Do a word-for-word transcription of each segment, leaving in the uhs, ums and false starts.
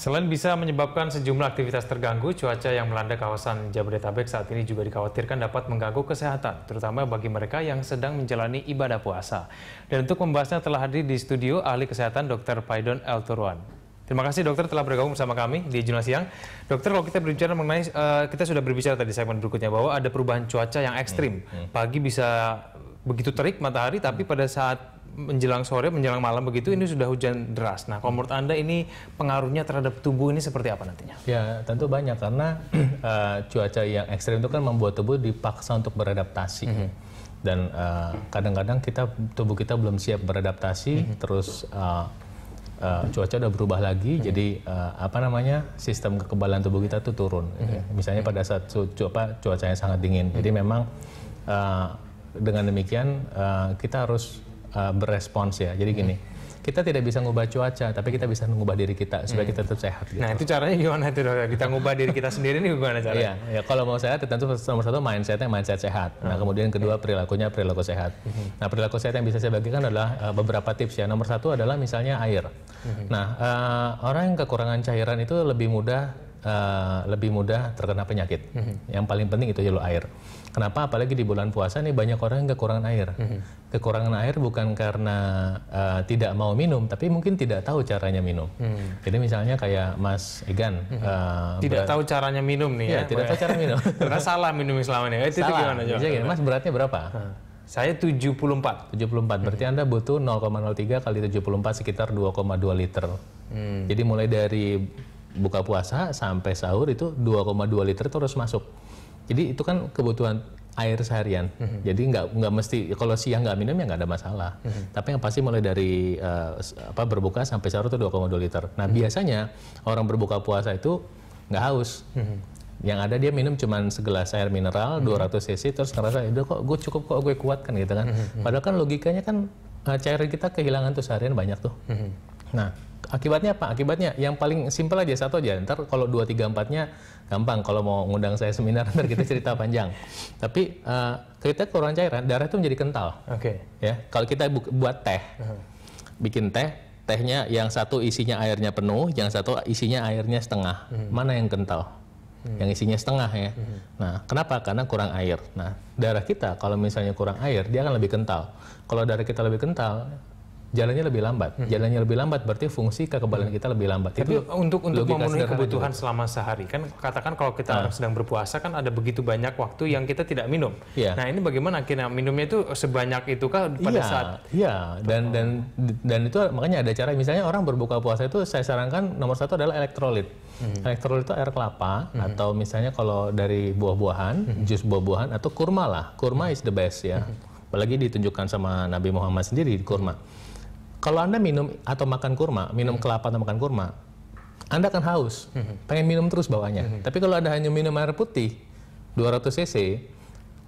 Selain bisa menyebabkan sejumlah aktivitas terganggu, cuaca yang melanda kawasan Jabodetabek saat ini juga dikhawatirkan dapat mengganggu kesehatan, terutama bagi mereka yang sedang menjalani ibadah puasa. Dan untuk membahasnya telah hadir di studio ahli kesehatan dokter Paidon El Turwan. Terima kasih dokter telah bergabung bersama kami di Jurnal Siang. Dokter, kalau kita berbicara mengenai, uh, kita sudah berbicara tadi segmen berikutnya bahwa ada perubahan cuaca yang ekstrim. Pagi bisa begitu terik matahari, tapi pada saat menjelang sore, menjelang malam begitu, ini sudah hujan deras. Nah, kalau menurut Anda ini pengaruhnya terhadap tubuh ini seperti apa nantinya? Ya, tentu banyak, karena uh, cuaca yang ekstrim itu kan membuat tubuh dipaksa untuk beradaptasi. Mm-hmm. Dan kadang-kadang uh, kita tubuh kita belum siap beradaptasi, mm-hmm. terus uh, uh, cuaca udah berubah lagi, mm-hmm. jadi uh, apa namanya, sistem kekebalan tubuh kita tuh turun. Mm-hmm. Ya. Misalnya pada saat cu cuaca cuacanya sangat dingin, mm-hmm. jadi memang uh, dengan demikian uh, kita harus Uh, berespons ya. Jadi gini, kita tidak bisa ngubah cuaca, tapi kita bisa mengubah diri kita supaya hmm. kita tetap sehat. Gitu. Nah, itu caranya gimana itu, dokter? Kita ngubah diri kita sendiri ini gimana caranya? Iya, ya, kalau mau sehat tentu nomor satu mindsetnya mindset sehat. Nah, kemudian kedua perilakunya perilaku sehat. Nah, perilaku sehat yang bisa saya bagikan adalah uh, beberapa tips ya. Nomor satu adalah misalnya air. Nah, uh, orang yang kekurangan cairan itu lebih mudah Uh, lebih mudah terkena penyakit. Mm-hmm. Yang paling penting itu adalah air. Kenapa? Apalagi di bulan puasa nih banyak orang yang kekurangan air. Mm-hmm. Kekurangan air bukan karena uh, tidak mau minum, tapi mungkin tidak tahu caranya minum. Mm-hmm. Jadi misalnya kayak Mas Egan, mm-hmm. uh, tidak tahu caranya minum nih. Ya, ya tidak tahu cara minum. Karena salah minum selama ini. Itu, itu gimana aja? Gini, Mas beratnya berapa? Hmm. Saya tujuh puluh empat. tujuh puluh empat, berarti Anda butuh nol koma nol tiga kali tujuh puluh empat sekitar dua koma dua liter. Mm. Jadi mulai dari buka puasa sampai sahur itu dua koma dua liter terus masuk. Jadi itu kan kebutuhan air seharian. Mm-hmm. Jadi nggak nggak mesti kalau siang nggak minum ya nggak ada masalah. Mm-hmm. Tapi yang pasti mulai dari uh, apa berbuka sampai sahur itu dua koma dua liter. Nah, mm-hmm. biasanya orang berbuka puasa itu nggak haus. Mm-hmm. Yang ada dia minum cuman segelas air mineral, mm-hmm. dua ratus cc, terus ngerasa itu kok gue cukup kok gue kuat kan gitu kan. Mm-hmm. Padahal kan logikanya kan uh, cairan kita kehilangan tuh seharian banyak tuh. Mm-hmm. Nah, akibatnya apa? Akibatnya yang paling simpel aja, satu aja. Ntar kalau dua, tiga, empat-nya gampang. Kalau mau ngundang saya seminar, ntar kita cerita panjang. Tapi uh, kita kurang cairan, darah itu menjadi kental. Oke. Okay. Ya, kalau kita bu buat teh, uh-huh. bikin teh, tehnya yang satu isinya airnya penuh, yang satu isinya airnya setengah. Hmm. Mana yang kental? Hmm. Yang isinya setengah ya. Hmm. Nah, kenapa? Karena kurang air. Nah, darah kita kalau misalnya kurang air, dia akan lebih kental. Kalau darah kita lebih kental, jalannya lebih lambat, hmm. jalannya lebih lambat berarti fungsi kekebalan hmm. kita lebih lambat. Tapi itu untuk untuk memenuhi kebutuhan juga selama sehari kan, katakan kalau kita nah. sedang berpuasa kan ada begitu banyak waktu yang kita tidak minum. Ya. Nah, ini bagaimana akhirnya minumnya itu sebanyak itu kah pada ya, saat? Iya. Dan dan dan itu makanya ada cara. Misalnya orang berbuka puasa itu saya sarankan nomor satu adalah elektrolit. Hmm. Elektrolit itu air kelapa hmm. atau misalnya kalau dari buah-buahan, hmm. jus buah-buahan atau kurma lah. Kurma hmm. is the best ya. Hmm. Apalagi ditunjukkan sama Nabi Muhammad sendiri kurma. Kalau Anda minum atau makan kurma, minum kelapa atau makan kurma, Anda akan haus, pengen minum terus bawaannya. Tapi kalau Anda hanya minum air putih, dua ratus cc,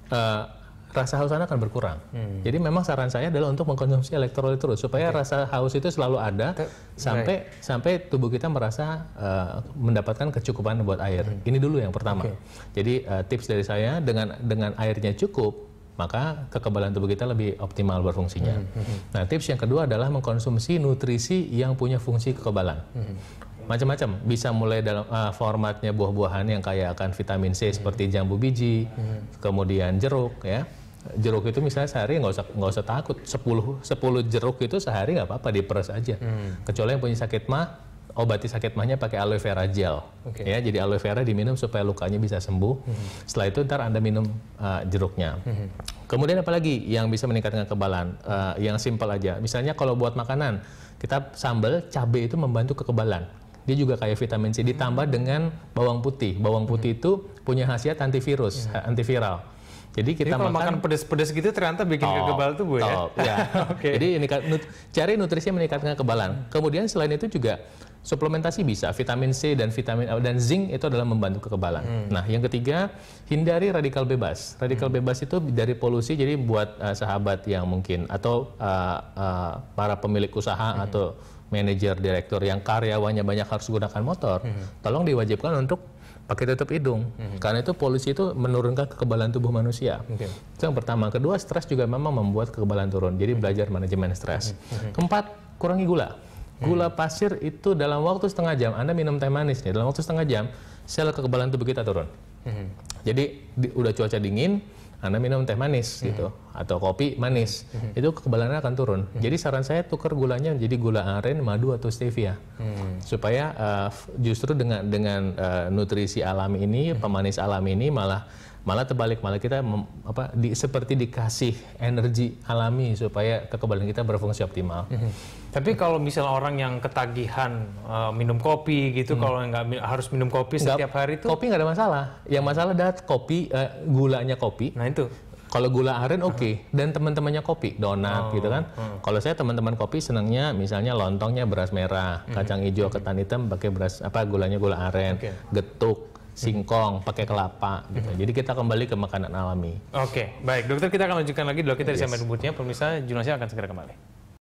uh, rasa haus Anda akan berkurang. Jadi memang saran saya adalah untuk mengkonsumsi elektrolit terus, supaya okay. rasa haus itu selalu ada, T sampai right. sampai tubuh kita merasa uh, mendapatkan kecukupan buat air. Ini dulu yang pertama. Okay. Jadi uh, tips dari saya, dengan dengan airnya cukup, maka kekebalan tubuh kita lebih optimal berfungsinya. Mm-hmm. Nah, tips yang kedua adalah mengkonsumsi nutrisi yang punya fungsi kekebalan. Mm-hmm. Macam-macam, bisa mulai dalam uh, formatnya buah-buahan yang kaya akan vitamin C, mm-hmm. seperti jambu biji, mm-hmm. kemudian jeruk ya. Jeruk itu misalnya sehari nggak usah nggak usah takut, sepuluh jeruk itu sehari nggak apa-apa, diperes aja. Mm-hmm. Kecuali yang punya sakit mah, obati sakit mahnya pakai aloe vera gel, okay. ya. Jadi aloe vera diminum supaya lukanya bisa sembuh. Mm-hmm. Setelah itu ntar Anda minum uh, jeruknya. Mm-hmm. Kemudian apalagi yang bisa meningkatkan kekebalan, uh, yang simpel aja. Misalnya kalau buat makanan, kita sambal, cabai itu membantu kekebalan. Dia juga kayak vitamin C. Mm-hmm. Ditambah dengan bawang putih. Bawang putih mm-hmm. itu punya khasiat antivirus, mm-hmm. antiviral. Jadi kita Jadi kalau makan pedas-pedas gitu ternyata bikin top, kekebal tubuh ya. Top, ya. okay. Jadi ini nut, cari nutrisi yang meningkatkan kekebalan. Kemudian selain itu juga suplementasi bisa, vitamin C dan vitamin A dan zinc itu adalah membantu kekebalan. Hmm. Nah, yang ketiga, hindari radikal bebas. Radikal hmm. bebas itu dari polusi. Jadi buat uh, sahabat yang mungkin atau uh, uh, para pemilik usaha hmm. atau manajer, direktur yang karyawannya banyak harus gunakan motor, hmm. tolong diwajibkan untuk pakai tutup hidung, mm-hmm. karena itu polusi itu menurunkan kekebalan tubuh manusia. Okay. Itu yang pertama. Kedua, stres juga memang membuat kekebalan turun. Jadi mm-hmm. belajar manajemen stres. Mm-hmm. Keempat, kurangi gula. Gula pasir itu dalam waktu setengah jam, Anda minum teh manis nih, dalam waktu setengah jam, sel kekebalan tubuh kita turun. Mm-hmm. Jadi, di, udah cuaca dingin, Anda minum teh manis mm-hmm. gitu, atau kopi manis, mm-hmm. itu kekebalannya akan turun. Mm-hmm. Jadi, saran saya tukar gulanya menjadi gula aren, madu, atau stevia. Mm-hmm. Supaya uh, justru dengan, dengan uh, nutrisi alami ini, mm-hmm. pemanis alami ini, malah malah terbalik, malah kita mem, apa, di, seperti dikasih energi alami supaya kekebalan kita berfungsi optimal. Mm-hmm. Tapi kalau misalnya orang yang ketagihan uh, minum kopi gitu, hmm. kalau nggak harus minum kopi setiap nggak, hari itu kopi nggak ada masalah. Yang masalah adalah kopi uh, gulanya kopi. Nah itu. Kalau gula aren oke okay. dan teman-temannya kopi, donat oh, gitu kan. Oh. Kalau saya teman-teman kopi senangnya misalnya lontongnya beras merah, mm-hmm. kacang hijau, mm-hmm. ketan hitam pakai beras apa gulanya gula aren, okay. getuk, singkong, pakai kelapa gitu. Mm-hmm. Jadi kita kembali ke makanan alami. Oke, okay. Baik dokter, kita akan lanjutkan lagi dulu kita yes. di segmen berikutnya. Pemirsa, Jurnal Siang akan segera kembali.